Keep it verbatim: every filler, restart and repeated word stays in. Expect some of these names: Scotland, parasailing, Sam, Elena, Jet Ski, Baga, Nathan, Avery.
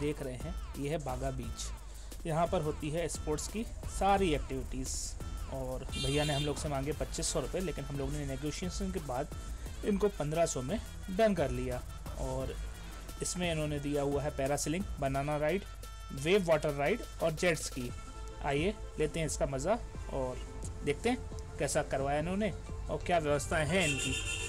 देख रहे हैं ये है बागा बीच। यहाँ पर होती है स्पोर्ट्स की सारी एक्टिविटीज़। और भैया ने हम लोग से मांगे पच्चीस सौ रुपये, लेकिन हम लोग ने नेगोशिएशन के बाद इनको पंद्रह सौ में डन कर लिया। और इसमें इन्होंने दिया हुआ है parasailing, banana ride, wave water ride और जेट स्की। आइए लेते हैं इसका मज़ा और देखते हैं कैसा करवाया इन्होंने और क्या व्यवस्थाएं हैं इनकी।